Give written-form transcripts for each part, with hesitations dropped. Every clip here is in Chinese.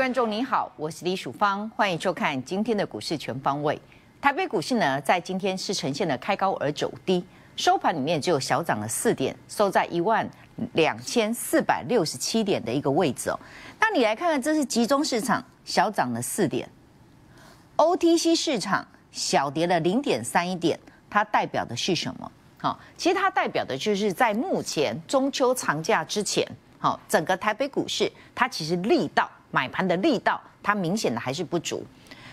观众你好，我是李曙芳，欢迎收看今天的股市全方位。台北股市呢，在今天是呈现了开高而走低，收盘里面只有小涨了4点，收在12467点的一个位置哦。那你来看看，这是集中市场小涨了4点 ，OTC 市场小跌了0.31点，它代表的是什么？好，其实它代表的就是在目前中秋长假之前，好，整个台北股市它其实力道买盘的力道，它明显的还是不足。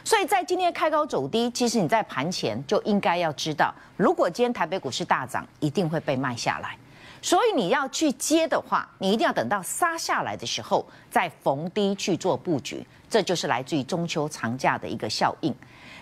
所以在今天开高走低，其实你在盘前就应该要知道，如果今天台北股市大涨，一定会被卖下来。所以你要去接的话，你一定要等到杀下来的时候，再逢低去做布局。这就是来自于中秋长假的一个效应。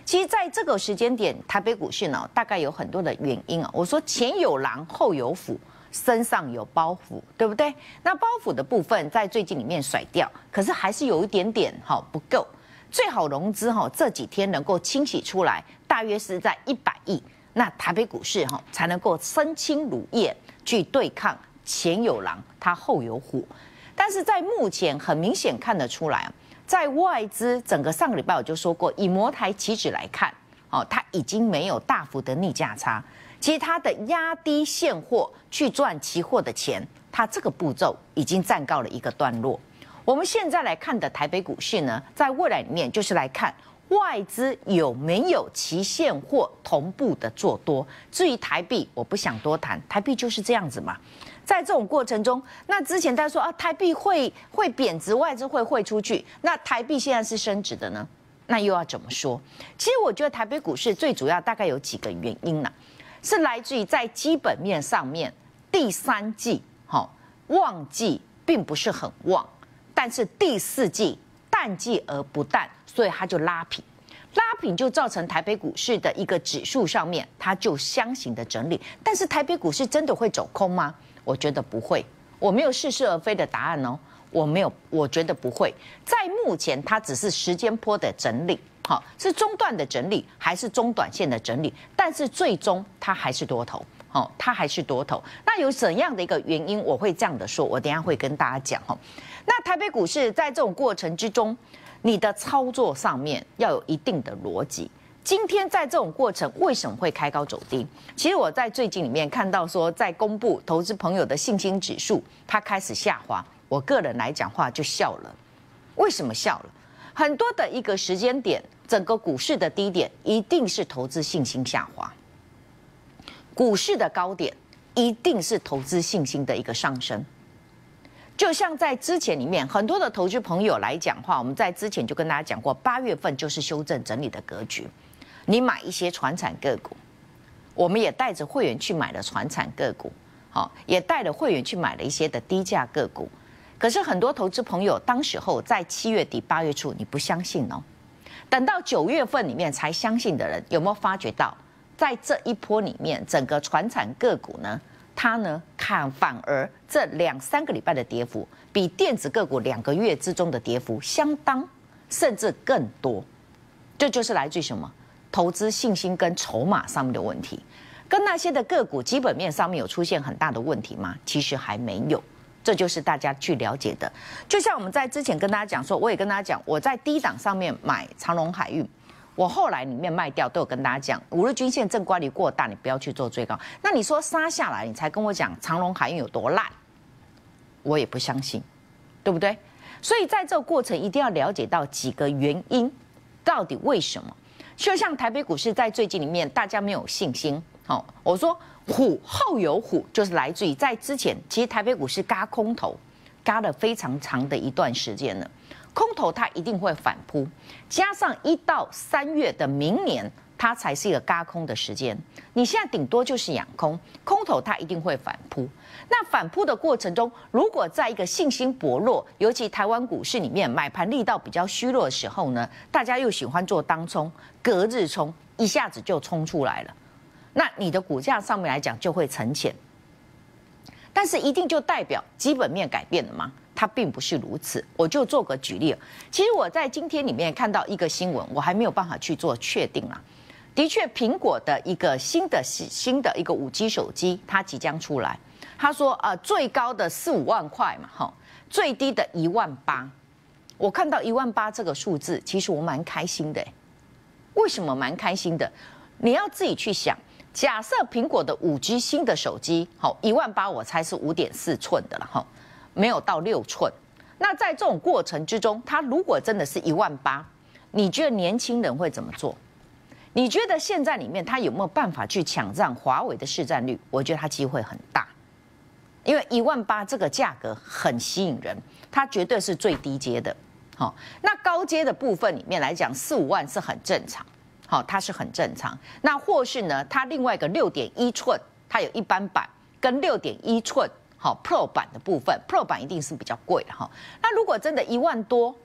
其实在这个时间点，台北股市呢，大概有很多的原因啊。我说前有狼，后有虎。身上有包袱，对不对？那包袱的部分在最近里面甩掉，可是还是有一点点不够。最好融资这几天能够清洗出来，大约是在100亿，那台北股市才能够身轻如燕去对抗前有狼，它后有虎。但是在目前很明显看得出来，在外资整个上个礼拜我就说过，以摩台期指来看，它已经没有大幅的逆价差。其实它的压低现货去赚期货的钱，它这个步骤已经暂告了一个段落。我们现在来看的台北股市呢，在未来里面就是来看外资有没有期现货同步的做多。至于台币，我不想多谈，台币就是这样子嘛。在这种过程中，那之前大家说啊，台币会贬值，外资会汇出去，那台币现在是升值的呢，那又要怎么说？其实我觉得台北股市最主要大概有几个原因啦。是来自于在基本面上面，第三季旺季并不是很旺，但是第四季淡季而不淡，所以它就拉平，拉平就造成台北股市的一个指数上面它就箱型的整理。但是台北股市真的会走空吗？我觉得不会，我没有似是而非的答案哦，我没有，我觉得不会。在目前它只是时间波的整理。好，是中段的整理还是中短线的整理？但是最终它还是多头，它还是多头。那有怎样的一个原因？我会这样的说，我等一下会跟大家讲。那台北股市在这种过程之中，你的操作上面要有一定的逻辑。今天在这种过程为什么会开高走低？其实我在最近里面看到说，在公布投资朋友的信心指数，它开始下滑。我个人来讲话就笑了，为什么笑了？很多的一个时间点，整个股市的低点一定是投资信心下滑，股市的高点一定是投资信心的一个上升。就像在之前里面，很多的投资朋友来讲话，我们在之前就跟大家讲过，8月份就是修正整理的格局。你买一些传产个股，我们也带着会员去买了传产个股，也带了会员去买了一些的低价个股。可是很多投资朋友当时候在7月底8月初，你不相信哦。等到9月份里面才相信的人，有没有发觉到，在这一波里面，整个传产个股呢，它呢看反而这2-3个礼拜的跌幅，比电子个股2个月之中的跌幅相当，甚至更多。这就是来自于什么？投资信心跟筹码上面的问题，跟那些的个股基本面上面有出现很大的问题吗？其实还没有。这就是大家去了解的。就像我们在之前跟大家讲说，我也跟大家讲，我在低档上面买长荣海运，我后来里面卖掉，都有跟大家讲，五日均线正乖离过大，你不要去做追高。那你说杀下来，你才跟我讲长荣海运有多烂，我也不相信，对不对？所以在这个过程一定要了解到几个原因，到底为什么？就像台北股市在最近里面，大家没有信心。我说虎后有虎，就是来自于在之前，其实台北股市嘎空头，嘎了非常长的一段时间了。空头它一定会反扑，加上1到3月的明年，它才是一个嘎空的时间。你现在顶多就是养空，空头它一定会反扑。那反扑的过程中，如果在一个信心薄弱，尤其台湾股市里面买盘力道比较虚弱的时候呢，大家又喜欢做当冲、隔日冲，一下子就冲出来了。那你的股价上面来讲就会沉潜，但是一定就代表基本面改变了吗？它并不是如此。我就做个举例，其实我在今天里面看到一个新闻，我还没有办法去做确定啦。的确，苹果的一个新的一个5G 手机，它即将出来。他说，最高的4-5万块嘛，最低的1万8。我看到18000这个数字，其实我蛮开心的。为什么蛮开心的？你要自己去想。假设苹果的5G 新的手机，好，18000我猜是5.4寸的了哈，没有到6寸。那在这种过程之中，它如果真的是18000，你觉得年轻人会怎么做？你觉得现在里面他有没有办法去抢占华为的市占率？我觉得他机会很大，因为18000这个价格很吸引人，它绝对是最低阶的。好，那高阶的部分里面来讲，4、5万是很正常。好，它是很正常。那或是呢，它另外一个6.1寸，它有一般版跟6.1寸好 Pro 版的部分 ，Pro 版一定是比较贵的哈。那如果真的1万多、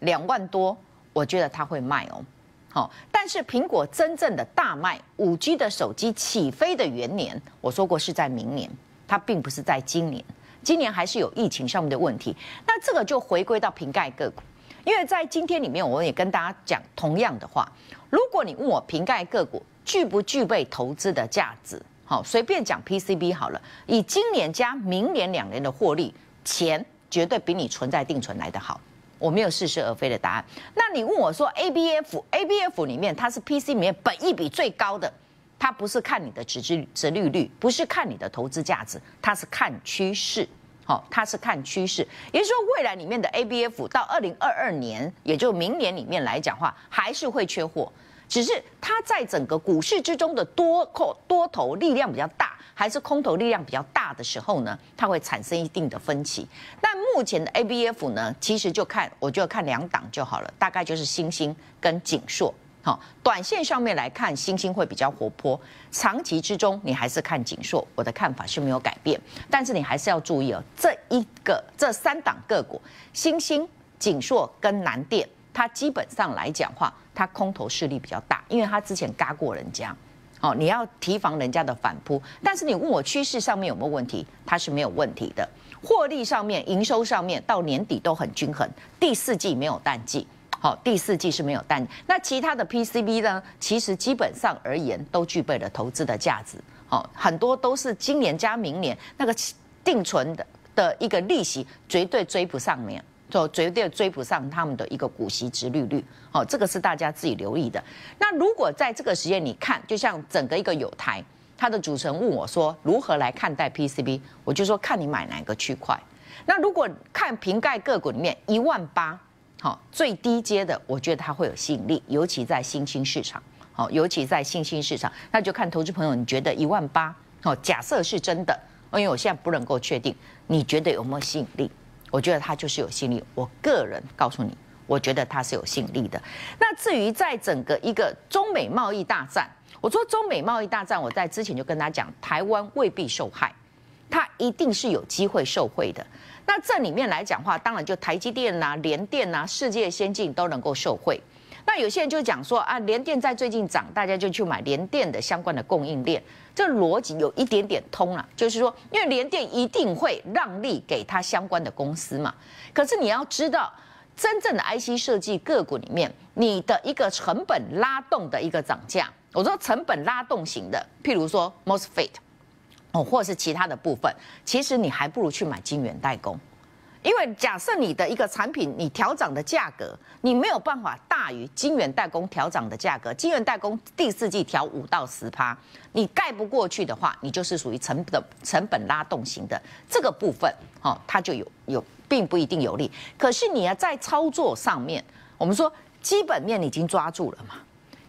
2万多，我觉得它会卖哦。好，但是苹果真正的大卖5G 的手机起飞的元年，我说过是在明年，它并不是在今年。今年还是有疫情上面的问题。那这个就回归到瓶盖个股。因为在今天里面，我也跟大家讲同样的话。如果你问我瓶盖个股具不具备投资的价值，好，随便讲 PCB 好了，以今年加明年2年的获利，钱绝对比你存在定存来得好。我没有似是而非的答案。那你问我说 ABF 里面它是 PC 里面本益比最高的，它不是看你的殖利率，不是看你的投资价值，它是看趋势。好，它是看趋势，也就是说，未来里面的 ABF 到2022年，也就明年里面来讲话，还是会缺货，只是它在整个股市之中的多头力量比较大，还是空头力量比较大的时候呢，它会产生一定的分歧。但目前的 ABF 呢，其实就看，我就看2档就好了，大概就是星星跟景硕。好，短线上面来看，星星会比较活泼。长期之中，你还是看景硕，我的看法是没有改变。但是你还是要注意哦，这3档个股，星星、景硕跟南电，它基本上来讲话，它空头势力比较大，因为它之前嘎过人家。哦，你要提防人家的反扑。但是你问我趋势上面有没有问题，它是没有问题的。获利上面、营收上面到年底都很均衡，第4季没有淡季。好，第4季是没有淡，那其他的 PCB 呢？其实基本上而言都具备了投资的价值。好，很多都是今年加明年那个定存的一个利息绝对追不上面，就绝对追不上他们的一个股息殖利率。好，这个是大家自己留意的。那如果在这个时间你看，就像整个一个友台，他的主持人问我说如何来看待 PCB， 我就说看你买哪个区块。那如果看瓶盖个股里面18000。好，最低阶的，我觉得它会有吸引力，尤其在新兴市场。好，尤其在新兴市场，那就看投资朋友，你觉得18000，好，假设是真的，因为我现在不能够确定，你觉得有没有吸引力？我觉得它就是有吸引力。我个人告诉你，我觉得它是有吸引力的。那至于在整个一个中美贸易大战，我说中美贸易大战，我在之前就跟大家讲，台湾未必受害，它一定是有机会受惠的。那这里面来讲话，当然就台积电呐、联电呐、世界先进都能够受惠。那有些人就讲说啊，联电在最近涨，大家就去买联电的相关的供应链，这逻辑有一点点通啦，就是说，因为联电一定会让利给它相关的公司嘛。可是你要知道，真正的 IC 设计个股里面，你的一个成本拉动的一个涨价，我说成本拉动型的，譬如说 MOSFET。哦，或是其他的部分，其实你还不如去买晶圆代工，因为假设你的一个产品你调涨的价格，你没有办法大于晶圆代工调涨的价格。晶圆代工第4季调5到10%，你盖不过去的话，你就是属于成本拉动型的这个部分，哦，它就有并不一定有利。可是你要在操作上面，我们说基本面你已经抓住了嘛。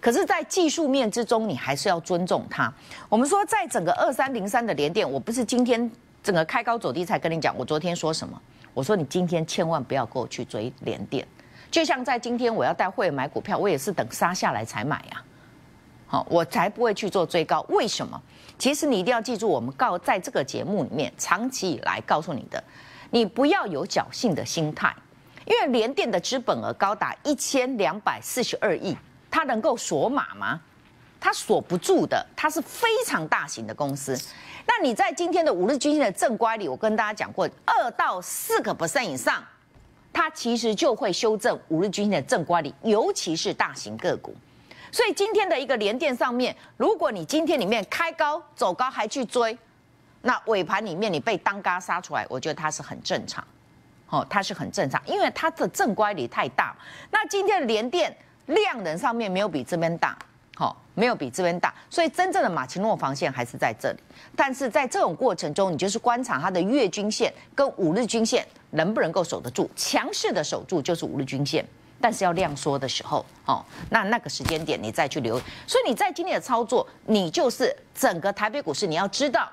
可是，在技术面之中，你还是要尊重它。我们说，在整个2303的联电，我不是今天整个开高走低才跟你讲。我昨天说什么？我说你今天千万不要跟我去追联电。就像在今天我要带会员买股票，我也是等杀下来才买呀。好，我才不会去做追高。为什么？其实你一定要记住，我们在这个节目里面长期以来告诉你的，你不要有侥幸的心态，因为联电的资本额高达1242亿。它能够锁码吗？它锁不住的，它是非常大型的公司。那你在今天的5日均线的正乖里，我跟大家讲过，2到4% 以上，它其实就会修正5日均线的正乖里，尤其是大型个股。所以今天的一个联电上面，如果你今天里面开高走高还去追，那尾盘里面你被当嘎杀出来，我觉得它是很正常。哦，它是很正常，因为它的正乖离太大。那今天的联电量能上面没有比这边大，好，没有比这边大，所以真正的马奇诺防线还是在这里。但是在这种过程中，你就是观察它的月均线跟五日均线能不能够守得住，强势的守住就是五日均线。 但是要量缩的时候，哦，那个时间点你再去留意。所以你在今天的操作，你就是整个台北股市，你要知道，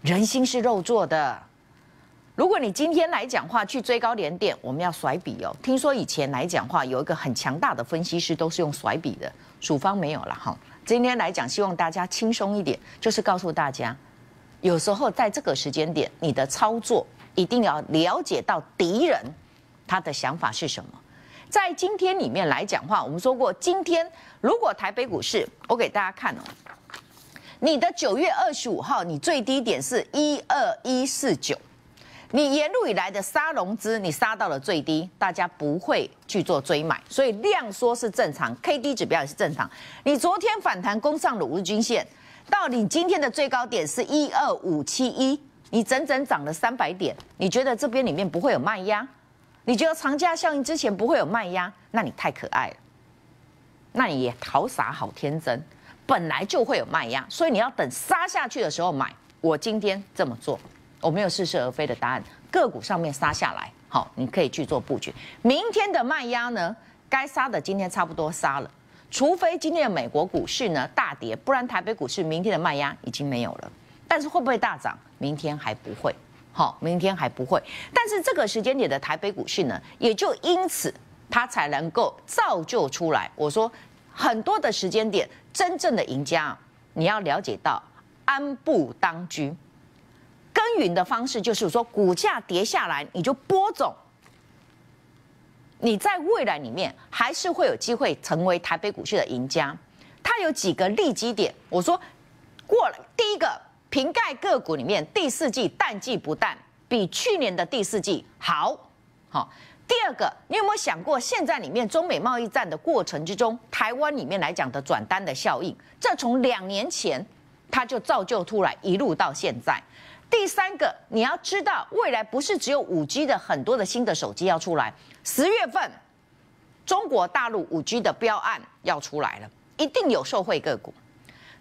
人心是肉做的。如果你今天来讲话去追高连电，我们要甩笔哦。听说以前来讲话有一个很强大的分析师都是用甩笔的，蜀方没有了哈。今天来讲，希望大家轻松一点，就是告诉大家，有时候在这个时间点，你的操作一定要了解到敌人他的想法是什么。 在今天里面来讲话，我们说过，今天如果台北股市，我给大家看哦，你的9月25号，你最低点是12149，你沿路以来的杀融资，你杀到了最低，大家不会去做追买，所以量缩是正常 ，K D 指标也是正常。你昨天反弹攻上了五日均线，到你今天的最高点是12571，你整整涨了300点，你觉得这边里面不会有卖压？ 你觉得长假效应之前不会有卖压，那你太可爱了，那你也好傻好天真，本来就会有卖压，所以你要等杀下去的时候买。我今天这么做，我没有似是而非的答案，个股上面杀下来，好，你可以去做布局。明天的卖压呢，该杀的今天差不多杀了，除非今天的美国股市呢大跌，不然台北股市明天的卖压已经没有了。但是会不会大涨？明天还不会。 好，明天还不会，但是这个时间点的台北股市呢，也就因此它才能够造就出来。我说很多的时间点，真正的赢家，你要了解到安步当居，耕耘的方式就是说，股价跌下来，你就播种，你在未来里面还是会有机会成为台北股市的赢家。它有几个利基点，我说过了第一个。 瓶盖个股里面，第四季淡季不淡，比去年的第四季好。好，第二个，你有没有想过，现在里面中美贸易战的过程之中，台湾里面来讲的转单的效应，这从2年前它就造就出来，一路到现在。第三个，你要知道，未来不是只有5G 的很多的新的手机要出来，10月份中国大陆5G 的标案要出来了，一定有受惠个股。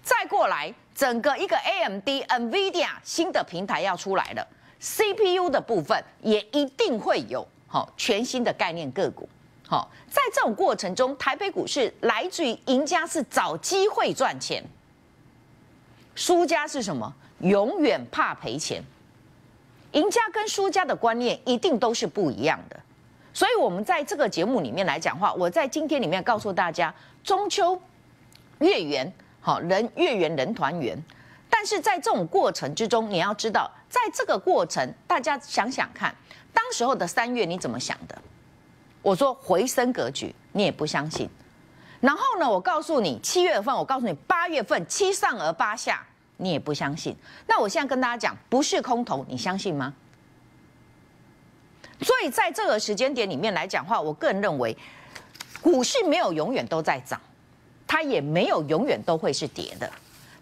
再过来，整个一个 AMD、NVIDIA 新的平台要出来了 ，CPU 的部分也一定会有好全新的概念个股。好，在这种过程中，台北股市来自于赢家是找机会赚钱，输家是什么？永远怕赔钱。赢家跟输家的观念一定都是不一样的，所以我们在这个节目里面来讲话，我在今天里面告诉大家，中秋月圆。 好，人月圆人团圆，但是在这种过程之中，你要知道，在这个过程，大家想想看，当时候的3月你怎么想的？我说回升格局，你也不相信。然后呢，我告诉你7月份，我告诉你8月份7上而8下，你也不相信。那我现在跟大家讲，不是空头，你相信吗？所以在这个时间点里面来讲话，我个人认为，股市没有永远都在涨。 它也没有永远都会是跌的，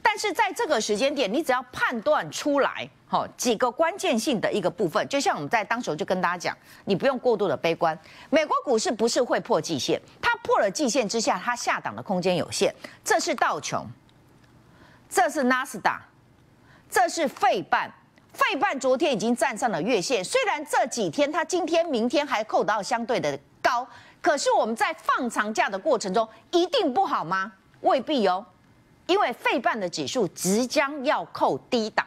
但是在这个时间点，你只要判断出来，好几个关键性的一个部分，就像我们在当时就跟大家讲，你不用过度的悲观。美国股市不是会破季线，它破了季线之下，它下档的空间有限。这是道琼，这是纳斯达，这是费半。费半昨天已经站上了月线，虽然这几天它今天、明天还扣到相对的高。 可是我们在放长假的过程中，一定不好吗？未必哦，因为费半的指数即将要扣低档，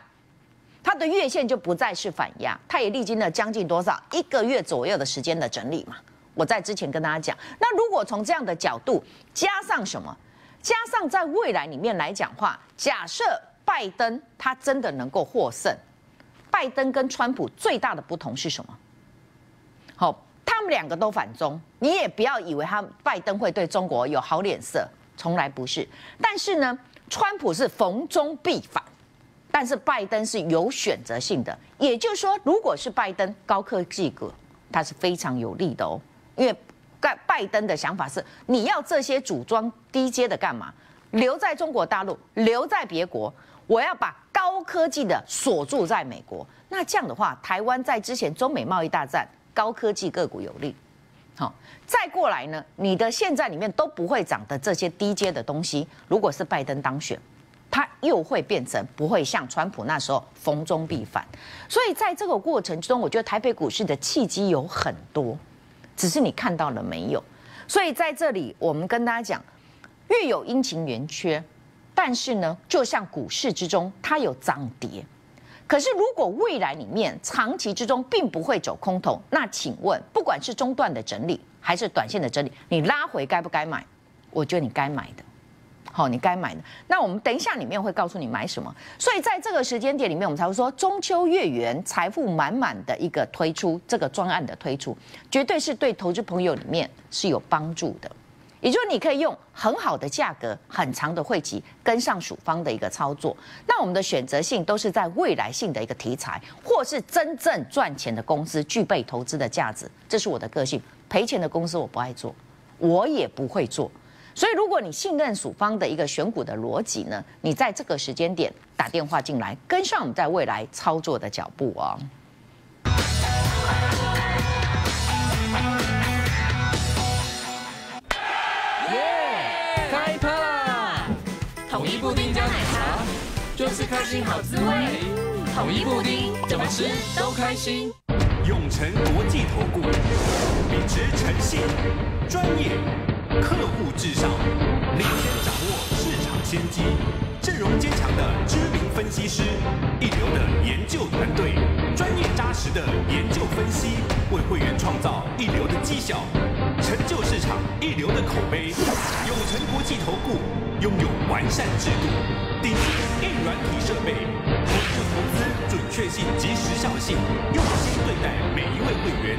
它的月线就不再是反压，它也历经了将近多少1个月左右的时间的整理嘛。我在之前跟大家讲，那如果从这样的角度，加上什么？加上在未来里面来讲话，假设拜登他真的能够获胜，拜登跟川普最大的不同是什么？好。 他们两个都反中，你也不要以为他拜登会对中国有好脸色，从来不是。但是呢，川普是逢中必反，但是拜登是有选择性的。也就是说，如果是拜登高科技股，它是非常有利的哦，因为拜登的想法是你要这些组装低阶的干嘛？留在中国大陆，留在别国，我要把高科技的锁住在美国。那这样的话，台湾在之前中美贸易大战。高科技个股有利。好，再过来呢，你的现在里面都不会涨的这些低阶的东西，如果是拜登当选，它又会变成不会像川普那时候逢中必反。所以在这个过程之中，我觉得台北股市的契机有很多，只是你看到了没有？所以在这里，我们跟大家讲，月有阴晴圆缺，但是呢，就像股市之中，它有涨跌。可是，如果未来里面长期之中并不会走空头，那请问，不管是中段的整理还是短线的整理，你拉回该不该买？我觉得你该买的，好，你该买的。那我们等一下里面会告诉你买什么。所以在这个时间点里面，我们才会说中秋月圆财富满满的一个推出，这个专案的推出，绝对是对投资朋友里面是有帮助的。也就是你可以用很好的价格、很长的会期跟上属方的一个操作，那我们的选择性都是在未来性的一个题材，或是真正赚钱的公司具备投资的价值，这是我的个性。赔钱的公司我不爱做，我也不会做。所以如果你信任属方的一个选股的逻辑呢，你在这个时间点打电话进来，跟上我们在未来操作的脚步啊。就是开心好滋味，统一布丁怎么吃都开心。永诚国际投顾，秉持诚信、专业、客户至上，领先掌握市场先机，阵容坚强的知名分析师，一流的研究团队，专业扎实的研究分析，为会员创造一流的绩效，成就市场一流的口碑。永诚国际投顾拥有完善制度。 顶级硬软体设备，投顾投资准确性及时效性，用心对待每一位会员，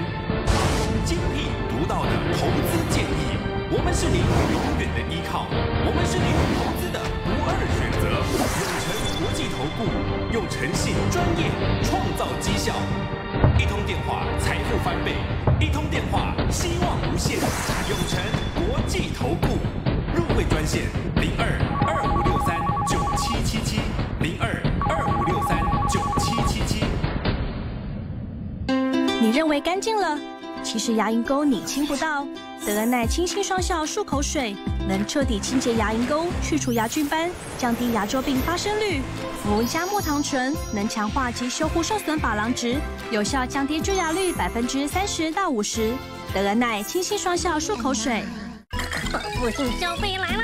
精辟独到的投资建议。我们是您永远的依靠，我们是您投资的不二选择。永诚国际投顾，用诚信、专业创造绩效。一通电话，财富翻倍；一通电话，希望无限。永诚国际投顾入会专线02-2563-977702-2563-9777。你认为干净了，其实牙龈沟你清不到。德恩奈清新双效漱口水能彻底清洁牙龈沟，去除牙菌斑，降低牙周病发生率。福文加木糖醇能强化及修护受损珐琅质，有效降低蛀牙率30%到50%。德恩奈清新双效漱口水。报复性消费来了！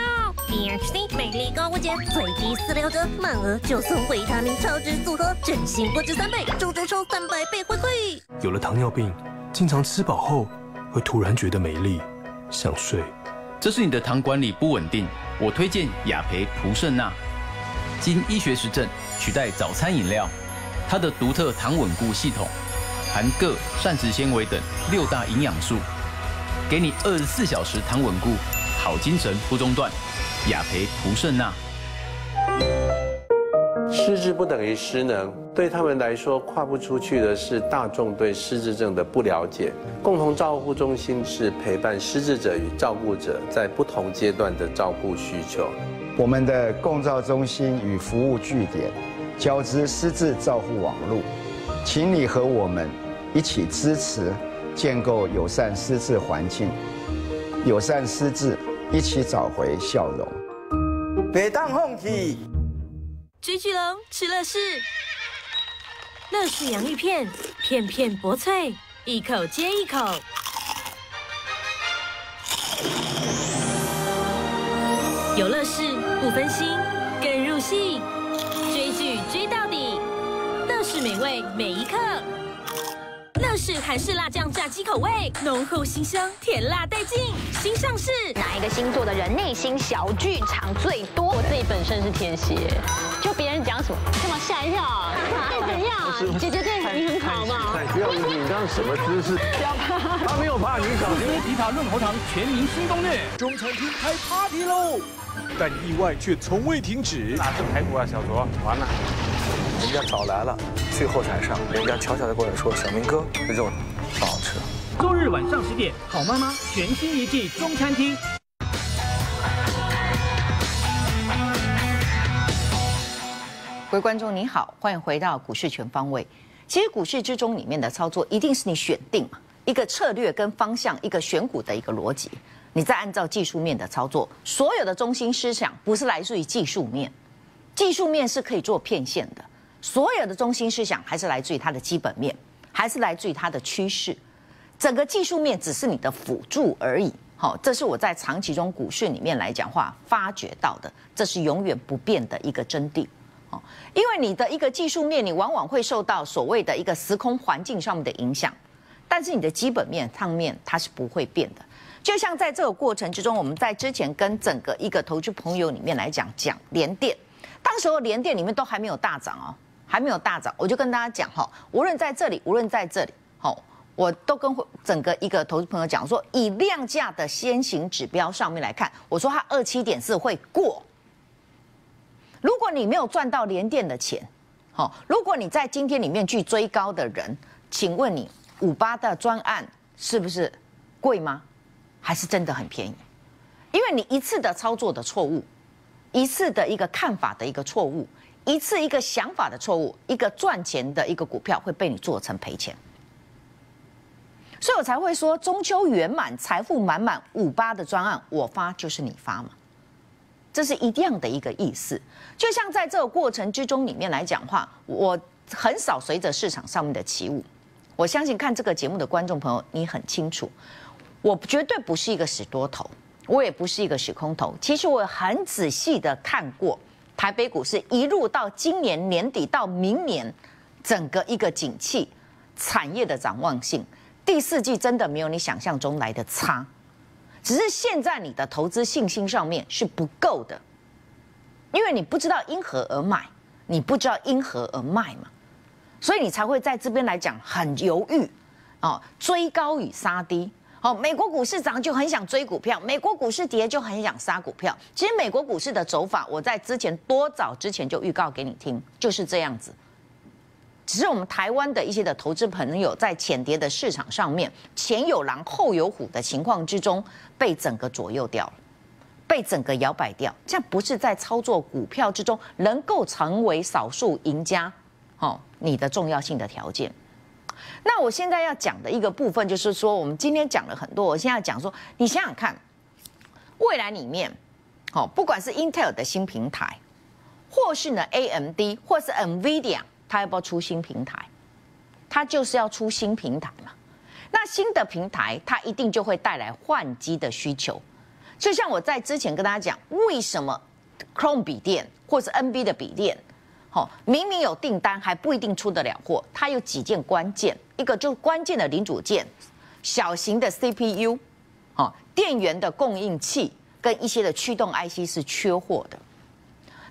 BHC 美丽购物节最低46折，满额就送维他命超值组合，振兴不止3倍，足足收300倍回馈。有了糖尿病，经常吃饱后会突然觉得没力，想睡，这是你的糖管理不稳定。我推荐雅培蒲胜钠，经医学实证取代早餐饮料，它的独特糖稳固系统含各膳食纤维等6大营养素，给你24小时糖稳固，好精神不中断。 雅培蒲胜钠，失智不等于失能，对他们来说跨不出去的是大众对失智症的不了解。共同照护中心是陪伴失智者与照顾者在不同阶段的照顾需求。我们的共照中心与服务据点交织失智照护网络，请你和我们一起支持建构友善失智环境，友善失智。 一起找回笑容。别当放弃。追剧龙吃乐事，乐事洋芋片，片片薄脆，一口接一口。有乐事不分心，更入戏。追剧追到底，乐事美味每一刻。乐事韩式辣酱炸鸡口味，浓厚辛香，甜辣带劲。 新上市，哪一个星座的人内心小剧场最多？我自己本身是天蝎，就别人讲什么，干嘛吓一跳？怎样？姐姐对你很好吗？不要你刚什么姿势？不要怕，他没有怕你，小心！皮塔润喉糖全民新攻略，中餐厅开 party 喽！但意外却从未停止。哪是排骨啊，小卓？完了，人家早来了，去后台上，人家悄悄地过来说：“小明哥，肉不好吃。” 周日晚上10点，好妈妈全新一季中餐厅。各位观众你好，欢迎回到股市全方位。其实股市之中里面的操作，一定是你选定嘛，一个策略跟方向，一个选股的一个逻辑，你再按照技术面的操作。所有的中心思想不是来自于技术面，技术面是可以做骗线的。所有的中心思想还是来自于它的基本面，还是来自于它的趋势。整个技术面只是你的辅助而已。好，这是我在长期中股市里面来讲话发掘到的，这是永远不变的一个真谛。哦，因为你的一个技术面，你往往会受到所谓的一个时空环境上面的影响，但是你的基本面上面它是不会变的。就像在这个过程之中，我们在之前跟整个一个投资朋友里面来讲联电，当时候联电里面都还没有大涨哦，还没有大涨，我就跟大家讲哈，无论在这里，无论在这里，好，我都跟整个一个投资朋友讲说，以量价的先行指标上面来看，我说它27.4会过。如果你没有赚到联电的钱，好，如果你在今天里面去追高的人，请问你58的专案是不是贵吗？还是真的很便宜？因为你一次的操作的错误，一次的一个看法的一个错误，一次一个想法的错误，一个赚钱的一个股票会被你做成赔钱。所以我才会说中秋圆满，财富满满，58的专案我发就是你发嘛。这是一样的一个意思，就像在这个过程之中里面来讲话，我很少随着市场上面的起舞。我相信看这个节目的观众朋友，你很清楚，我绝对不是一个死多头，我也不是一个死空头。其实我很仔细的看过台北股市一路到今年年底到明年，整个一个景气产业的展望性，第四季真的没有你想象中来的差。只是现在你的投资信心上面是不够的，因为你不知道因何而买，你不知道因何而卖嘛，所以你才会在这边来讲很犹豫，哦，追高与杀低。哦，美国股市涨就很想追股票，美国股市跌就很想杀股票。其实美国股市的走法，我在之前多早之前就预告给你听，就是这样子。只是我们台湾的一些的投资朋友在浅跌的市场上面，前有狼后有虎的情况之中，被整个左右掉了，被整个摇摆掉。这不是在操作股票之中能够成为少数赢家，哦，你的重要性的条件。那我现在要讲的一个部分就是说，我们今天讲了很多，我现在讲说，你想想看，未来里面，哦，不管是 Intel 的新平台，或是呢 AMD， 或是 NVIDIA。他要不要出新平台？他就是要出新平台嘛。那新的平台，它一定就会带来换机的需求。就像我在之前跟大家讲，为什么 Chrome 笔电或是 NB 的笔电，明明有订单还不一定出得了货，它有几件关键，一个就是关键的零组件、小型的 CPU、电源的供应器跟一些的驱动 IC 是缺货的。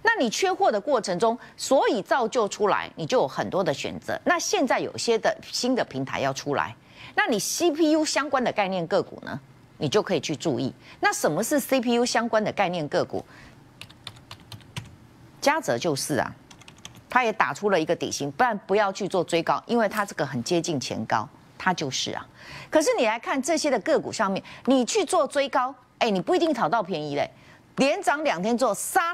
那你缺货的过程中，所以造就出来，你就有很多的选择。那现在有些的新的平台要出来，那你 CPU 相关的概念个股呢，你就可以去注意。那什么是 CPU 相关的概念个股？嘉泽就是啊，他也打出了一个底型，不然不要去做追高，因为它这个很接近前高，它就是啊。可是你来看这些的个股上面，你去做追高，哎，你不一定讨到便宜嘞。连涨2天之后，杀。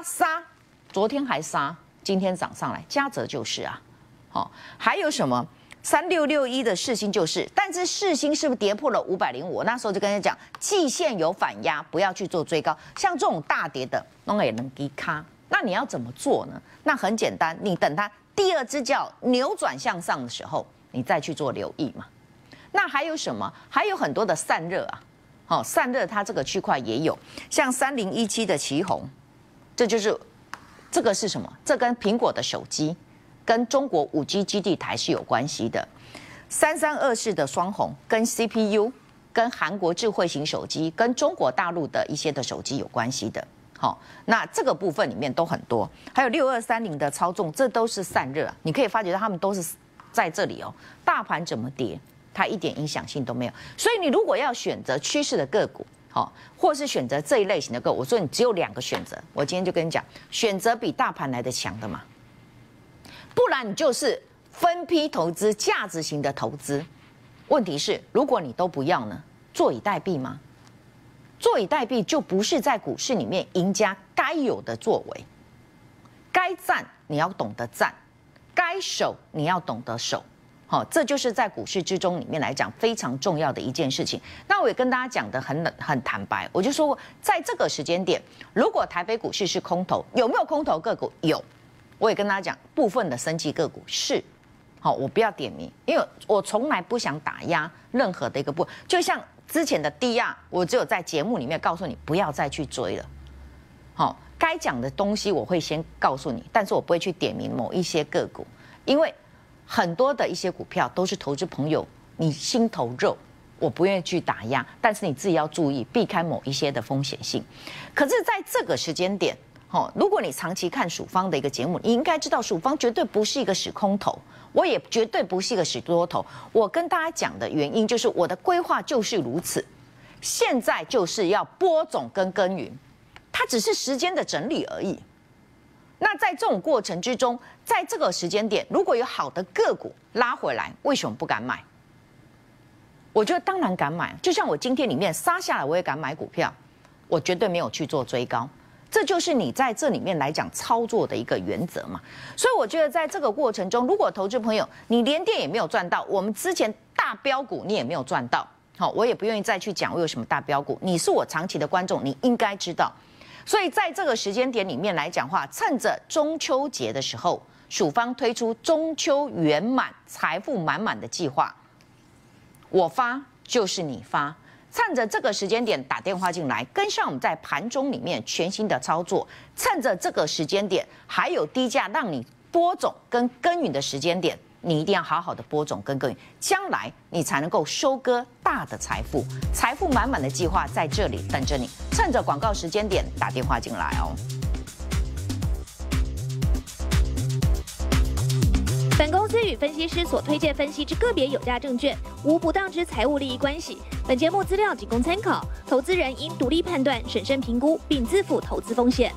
昨天还杀，今天涨上来，嘉泽就是啊，好，还有什么3661的世芯就是，但是世芯是不是跌破了505？我那时候就跟人讲，季线有反压，不要去做追高，像这种大跌的，弄也能低卡。那你要怎么做呢？那很简单，你等它第二只脚扭转向上的时候，你再去做留意嘛。那还有什么？还有很多的散热啊，好，散热它这个区块也有，像3017的奇宏，这就是。这个是什么？这跟苹果的手机，跟中国5G 基地台是有关系的。3324的双红跟 CPU， 跟韩国智慧型手机，跟中国大陆的一些的手机有关系的。好，那这个部分里面都很多，还有6230的操纵，这都是散热啊。你可以发觉到他们都是在这里哦。大盘怎么跌，它一点影响性都没有。所以你如果要选择趋势的个股。好，或是选择这一类型的个股，我说你只有2个选择。我今天就跟你讲，选择比大盘来的强的嘛，不然你就是分批投资、价值型的投资。问题是，如果你都不要呢，坐以待毙吗？坐以待毙就不是在股市里面赢家该有的作为。该站你要懂得站，该守你要懂得守。好，这就是在股市之中里面来讲非常重要的一件事情。那我也跟大家讲的很坦白，我就说过，在这个时间点，如果台北股市是空头，有没有空头个股？有，我也跟大家讲，部分的生技个股是。好，我不要点名，因为我从来不想打压任何的一个部分。就像之前的DR，我只有在节目里面告诉你不要再去追了。好，该讲的东西我会先告诉你，但是我不会去点名某一些个股，因为。很多的一些股票都是投资朋友，你心头肉，我不愿意去打压，但是你自己要注意，避开某一些的风险性。可是，在这个时间点，如果你长期看蜀方的一个节目，你应该知道蜀方绝对不是一个死空头，我也绝对不是一个死多头。我跟大家讲的原因就是我的规划就是如此，现在就是要播种跟耕耘，它只是时间的整理而已。那在这种过程之中，在这个时间点，如果有好的个股拉回来，为什么不敢买？我觉得当然敢买，就像我今天里面杀下来，我也敢买股票，我绝对没有去做追高，这就是你在这里面来讲操作的一个原则嘛。所以我觉得在这个过程中，如果投资朋友你连电也没有赚到，我们之前大标股你也没有赚到，好，我也不愿意再去讲我有什么大标股，你是我长期的观众，你应该知道。所以在这个时间点里面来讲话，趁着中秋节的时候，蜀方推出中秋圆满、财富满满的计划，我发就是你发。趁着这个时间点打电话进来，跟上我们在盘中里面全新的操作。趁着这个时间点，还有低价让你播种跟耕耘的时间点，你一定要好好的播种跟耕耘，将来你才能够收割大的财富，财富满满的计划在这里等着你。趁着广告时间点打电话进来哦。本公司与分析师所推荐分析之个别有价证券无不当之财务利益关系。本节目资料仅供参考，投资人应独立判断、审慎评估，并自负投资风险。